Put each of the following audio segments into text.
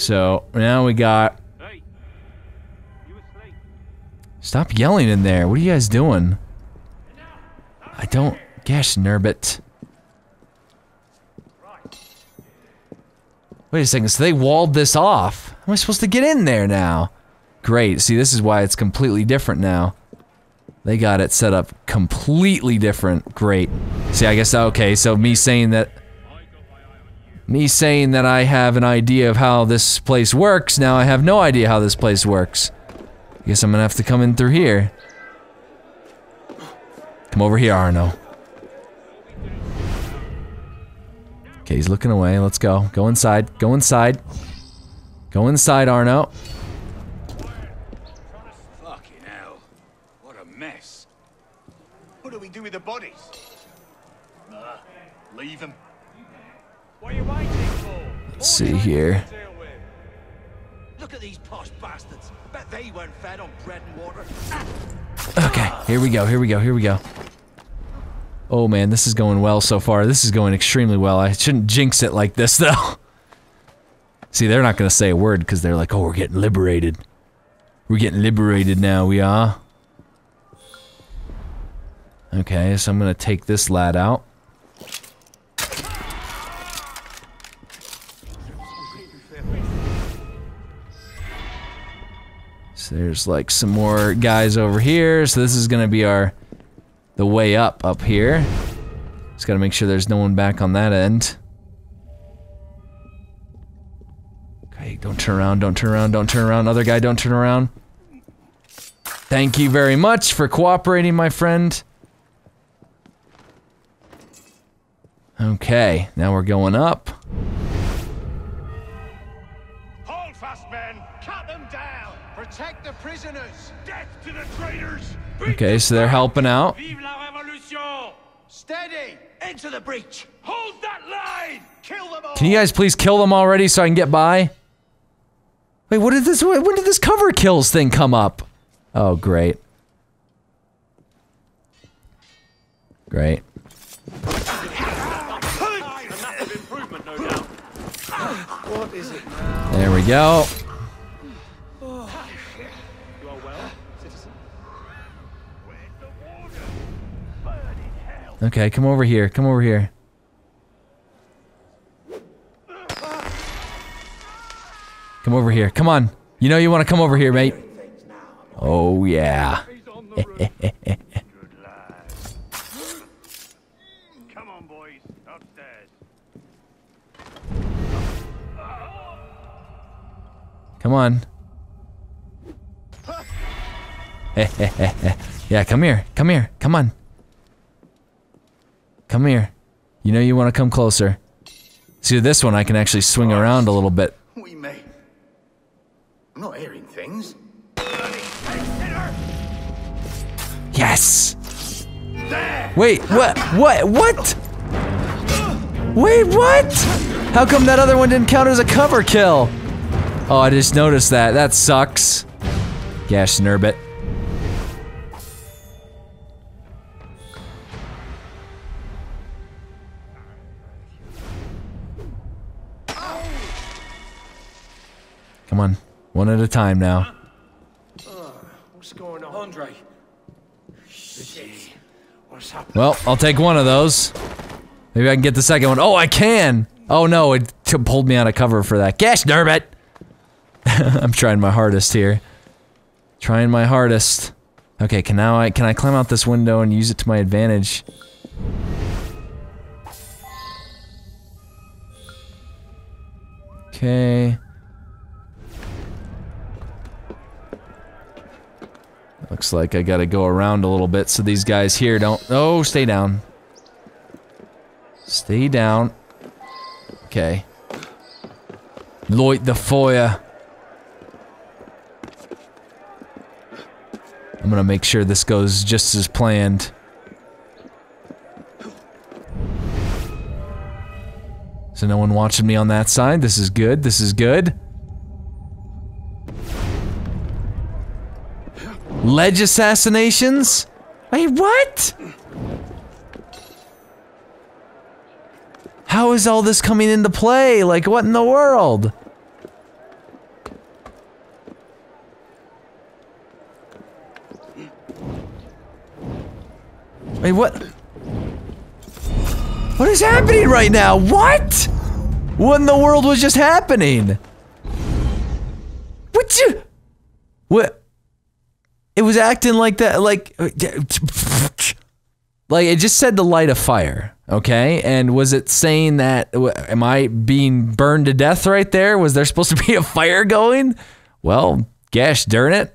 So now we got. Hey, you asleep? Stop yelling in there! What are you guys doing? I don't. Gosh, Nerbit. Wait a second, so they walled this off. How am I supposed to get in there now? Great, see this is why it's completely different now. They got it set up completely different. Great. See, I guess, okay, so me saying that I have an idea of how this place works, now I have no idea how this place works. I guess I'm gonna have to come in through here. Come over here, Arno. Okay, he's looking away. Let's go. Go inside. Go inside. Go inside, Arno. Fucking hell. What a mess. What do we do with the bodies? Leave them. What are you waiting for? Let's see here. Look at these posh bastards. Bet they weren't fed on bread and water. Okay, here we go. Here we go. Here we go. Oh man, this is going well so far. This is going extremely well. I shouldn't jinx it like this, though. See, they're not gonna say a word because they're like, oh, we're getting liberated. We're getting liberated now, we are. Okay, so I'm gonna take this lad out. So there's like some more guys over here, so this is gonna be our... the way up here. Just gotta make sure there's no one back on that end. Okay, don't turn around, don't turn around, don't turn around. Other guy, don't turn around. Thank you very much for cooperating, my friend. Okay, now we're going up. Hold fast, men! Cut them down! Protect the prisoners! Death to the traitors! Okay, so they're helping out. Steady! Into the breach! Hold that line! Kill them all! Can you guys please kill them already so I can get by? Wait, what did this? When did this cover kills thing come up? Oh, great. Great. What is it now? There we go. Okay, come over here, come over here. Come over here, come on. You know you want to come over here, mate. Oh, yeah. Come on, boys, upstairs. Come on. Yeah, come here, come on. Come here. You know you want to come closer. See, this one I can actually swing around a little bit. We may. I'm not hearing things. Yes! There. Wait, what? What? What? Wait, what? How come that other one didn't count as a cover kill? Oh, I just noticed that. That sucks. Gosh, Nerbit. Come on, one at a time now. What's going on, Andre? Shit. What's happening? Well, I'll take one of those. Maybe I can get the second one. Oh, I can! Oh no, it pulled me out of cover for that. Gosh darn it! I'm trying my hardest here. Trying my hardest. Okay, can I climb out this window and use it to my advantage? Okay. Looks like I gotta go around a little bit so these guys here don't- Oh, stay down. Stay down. Okay. Light the fire. I'm gonna make sure this goes just as planned. So no one watching me on that side. This is good. This is good. Ledge assassinations? Wait, what? How is all this coming into play? Like, what in the world? Wait, what? What is happening right now? What? What in the world was just happening? What you? What? It was acting like that, like it just said to light a fire, okay? And was it saying that, am I being burned to death right there? Was there supposed to be a fire going? Well, gosh darn it.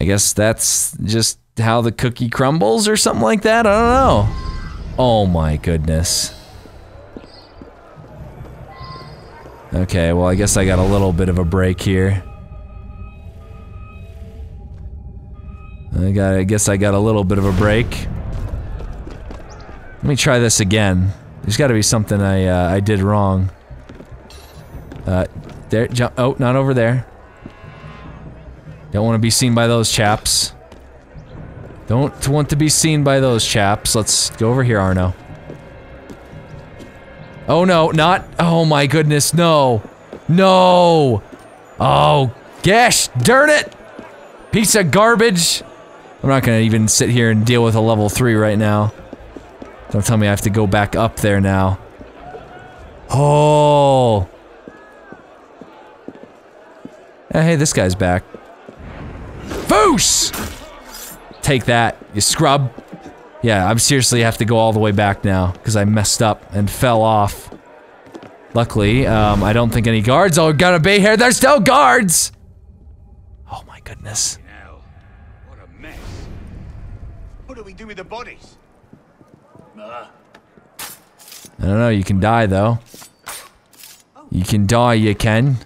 I guess that's just how the cookie crumbles or something like that, I don't know. Oh my goodness. Okay, well I guess I got a little bit of a break here. I guess I got a little bit of a break. Let me try this again. There's gotta be something I did wrong. There, jump, oh, not over there. Don't want to be seen by those chaps. Don't want to be seen by those chaps. Let's go over here, Arno. Oh no, not, oh my goodness, no. No! Oh, gosh, darn it! Piece of garbage! I'm not gonna even sit here and deal with a level 3 right now. Don't tell me I have to go back up there now. Oh! Hey, this guy's back. Foose! Take that, you scrub. Yeah, I seriously have to go all the way back now, because I messed up and fell off. Luckily, I don't think any guards are gonna be here. There's still guards! Oh my goodness. What a mess. What do we do with the bodies? I don't know, you can die though. You can die, you can.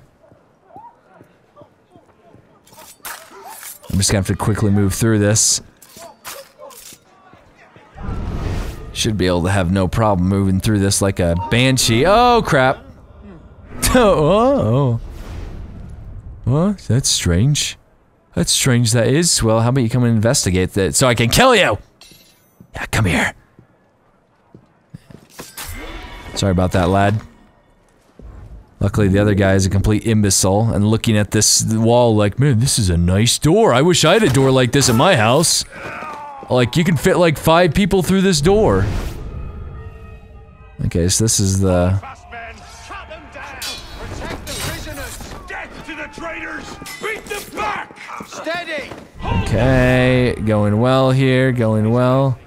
I'm just gonna have to quickly move through this. Should be able to have no problem moving through this like a banshee. Oh crap! Oh, oh. What? That's strange. That's strange, that is. Well, how about you come and investigate that so I can kill you? Yeah, come here. Sorry about that, lad. Luckily, the other guy is a complete imbecile and looking at this wall like, man, this is a nice door. I wish I had a door like this in my house. Like, you can fit like 5 people through this door. Okay, so this is the... Okay, going well here, going well.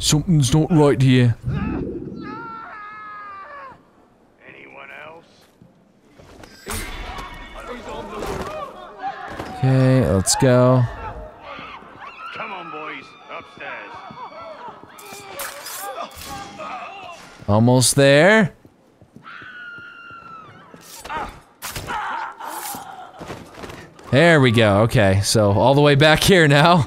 Something's not right here. Anyone else? Okay, let's go. Come on, boys, upstairs. Almost there. There we go. Okay, so all the way back here now.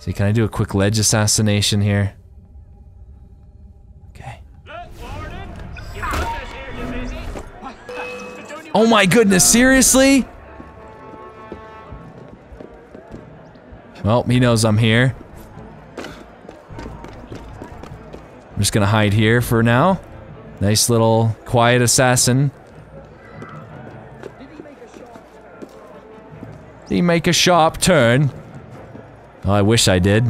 See, can I do a quick ledge assassination here? Okay. Oh my goodness, seriously? Well, he knows I'm here. I'm just gonna hide here for now. Nice little quiet assassin. Did he make a sharp turn? Oh, I wish I did.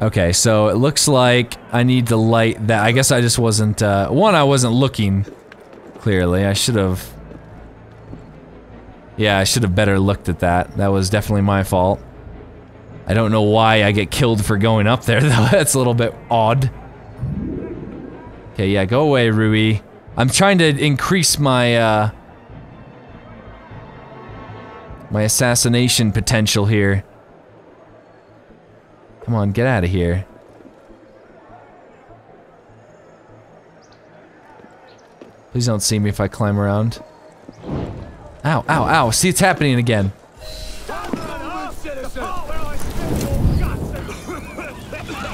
Okay, so it looks like I need to light that. I guess I just wasn't, one, I wasn't looking clearly. I should have. Yeah, I should have better looked at that. That was definitely my fault. I don't know why I get killed for going up there, though. That's a little bit odd. Okay, yeah, go away, Rui. I'm trying to increase my, my assassination potential here. Come on, get out of here. Please don't see me if I climb around. Ow, ow, ow, see it's happening again.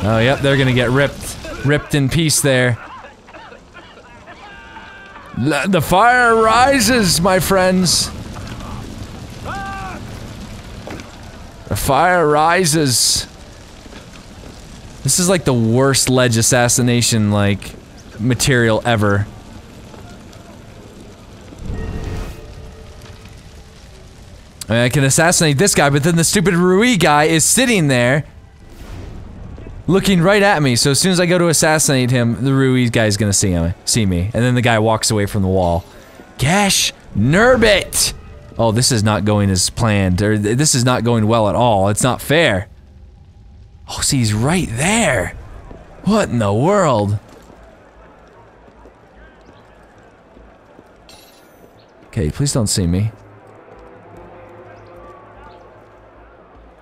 Oh yep, they're gonna get ripped. Ripped in peace there. The fire rises, my friends. The fire rises. This is like the worst ledge assassination, like, material ever. I mean, I can assassinate this guy, but then the stupid Rui guy is sitting there looking right at me, so as soon as I go to assassinate him, the Rui guy's gonna see me, and then the guy walks away from the wall. Gosh, Nerbit! Oh, this is not going as planned, or this is not going well at all, it's not fair. Oh, see, he's right there! What in the world? Okay, please don't see me.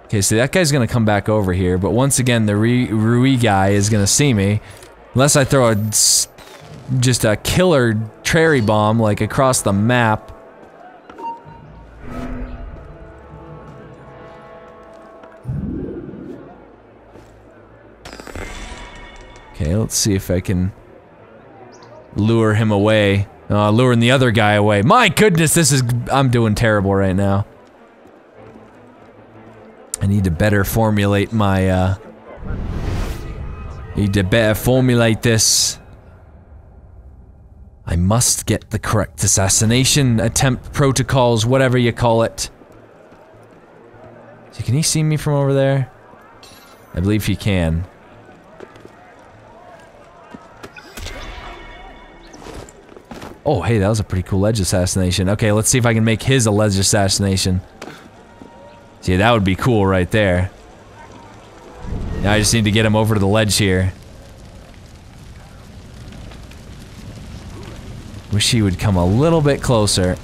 Okay, so that guy's gonna come back over here, but once again, the Rui guy is gonna see me. Unless I throw just a killer Prairie Bomb, like, across the map. Okay, let's see if I can lure him away. Luring the other guy away. My goodness, this is- I'm doing terrible right now. I need to better formulate my, need to better formulate this. I must get the correct assassination attempt protocols, whatever you call it. So can he see me from over there? I believe he can. Oh, hey, that was a pretty cool ledge assassination. Okay, let's see if I can make his a ledge assassination. See, that would be cool right there. Now I just need to get him over to the ledge here. Wish he would come a little bit closer.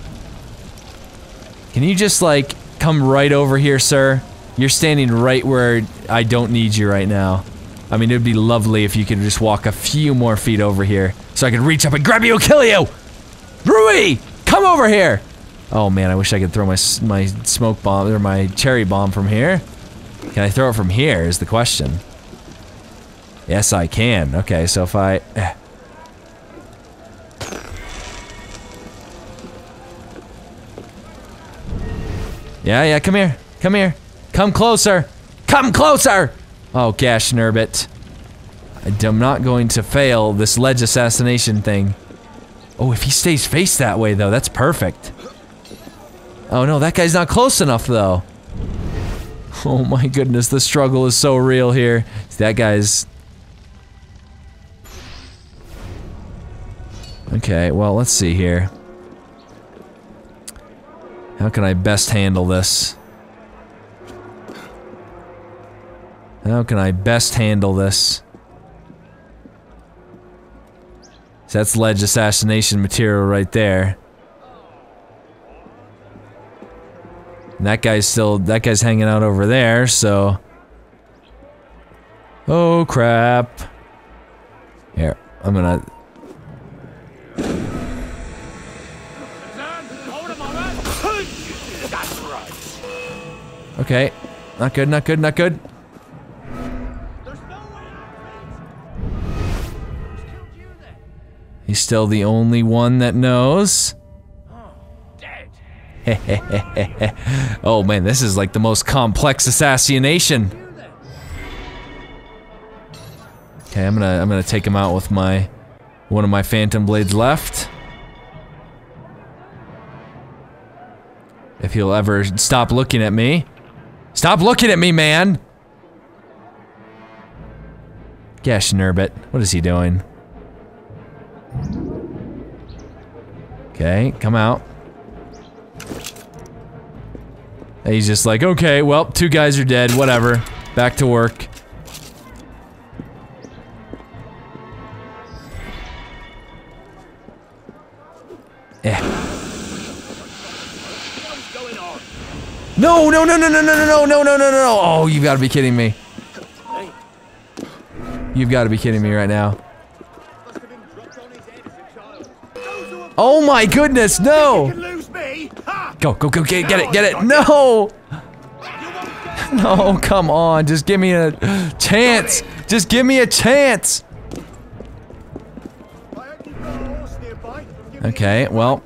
Can you just, like, come right over here, sir? You're standing right where I don't need you right now. I mean, it'd be lovely if you could just walk a few more feet over here, so I could reach up and grab you and kill you! Rui! Come over here! Oh man, I wish I could throw my smoke bomb, or my cherry bomb from here. Can I throw it from here, is the question. Yes, I can. Okay, so if I... Yeah, come here. Come here. Come closer. Come closer! Oh, gosh, Nerbit. I'm not going to fail this ledge assassination thing. Oh, if he stays faced that way, though, that's perfect. Oh, no, that guy's not close enough, though. Oh, my goodness, the struggle is so real here. That guy's... Okay, well, let's see here. How can I best handle this? How can I best handle this? So that's ledge assassination material right there. And that guy's hanging out over there, so... Oh crap. Here, I'm gonna... Okay, not good, not good, not good. He's still the only one that knows. Oh man, this is like the most complex assassination. Okay, I'm gonna take him out with one of my phantom blades left. If he'll ever stop looking at me. Stop looking at me, man! Gosh, Nerbit. What is he doing? Okay, come out. And he's just like, okay, well, two guys are dead, whatever. Back to work. No, no, no, no, no, no, no, no, no, no, no, no, oh, you've got to be kidding me. You've got to be kidding me right now. Oh my goodness, no! Go, go, go, get it, no! No, come on, just give me a chance! Just give me a chance! Okay, well...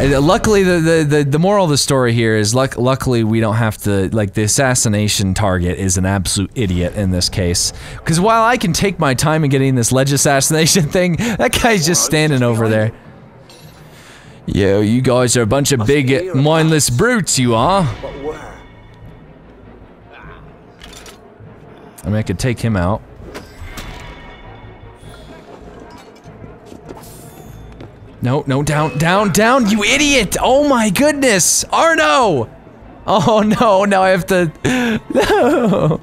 Luckily, the moral of the story here is luckily we don't have to, like, the assassination target is an absolute idiot in this case. Because while I can take my time in getting this ledge assassination thing, that guy's just standing over there. Yo, you guys are a bunch of big, mindless brutes, you are. I mean, I could take him out. No, no, down, down, down, you idiot! Oh my goodness! Arno! Oh no, now I have to... No!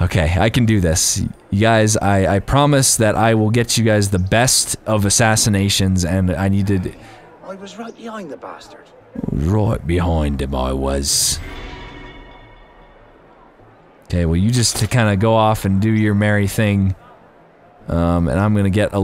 Okay, I can do this. You guys, I promise that I will get you guys the best of assassinations, and I needed... I was right behind the bastard. Right behind him I was. Okay, well you just to kind of go off and do your merry thing. And I'm gonna get a